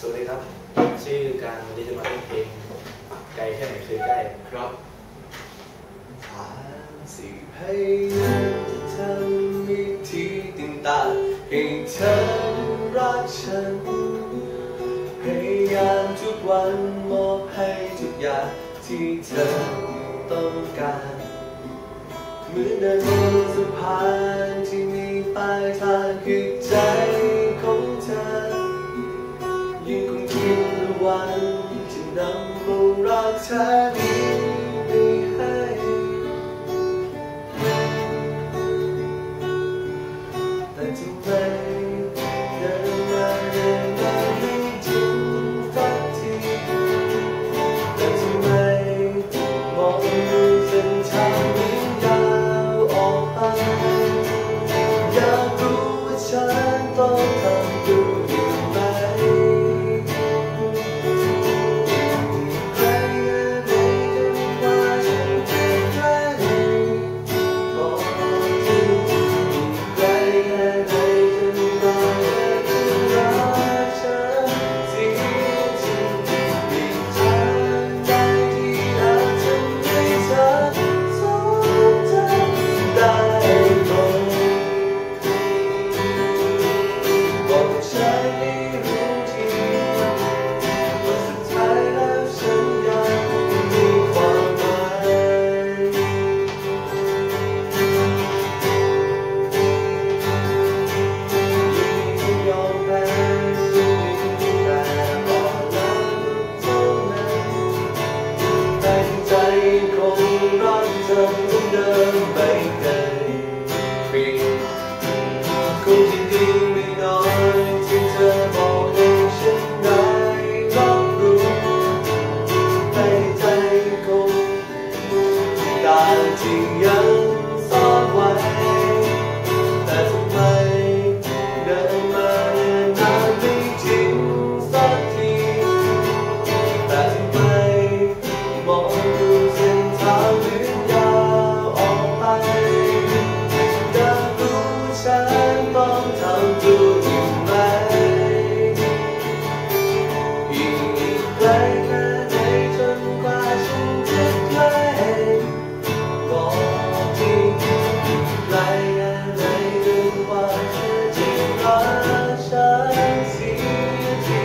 สวัสดีครับชื่อการวันนี้จะมาเล่นเพลงไกลแค่ไหนคือใกล้ครับทางสิพยายามจะทำวิธีต่างๆให้เธอรักฉันพยายามทุกวันมอบให้ทุกอย่างที่เธอต้องการเหมือนเดินบนสะพานที่มีปลายทางคือใจของเธอยิ่งคงคิดละวันจะนำเอารักเธอนี้ไปให้แต่ทำไมเดินมาเดินมาไม่จริงสักทีแต่ทำไมมองดูเส้นทางนี้ยาวออกไปอยากรู้ว่าฉันต้องทำอยู่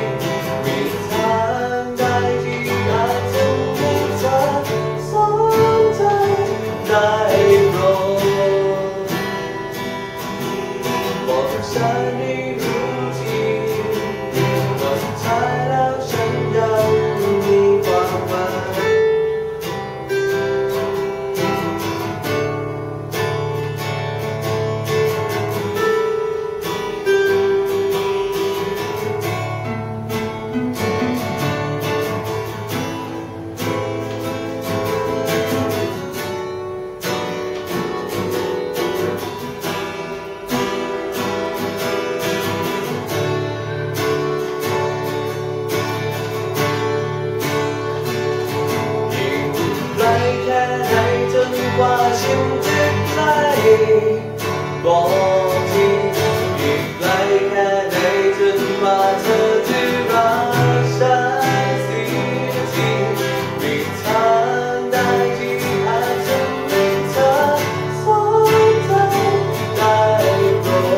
อกทีอีกไกลแค่ไหนจนมาเธอที่รักฉันเสียทีมีทางใดที่อาจจะไม่เธอสนใจได้โปรด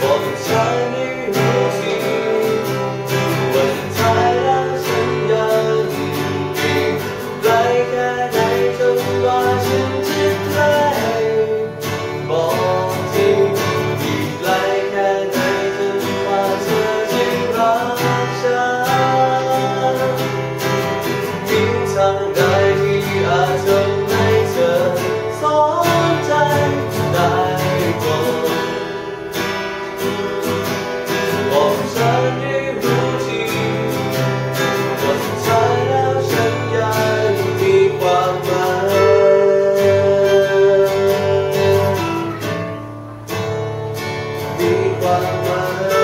บอกฉันให้รู้ทีวันท้ายแล้วฉันยังอีกไกลแค่ไหนจนว่าฉันBye.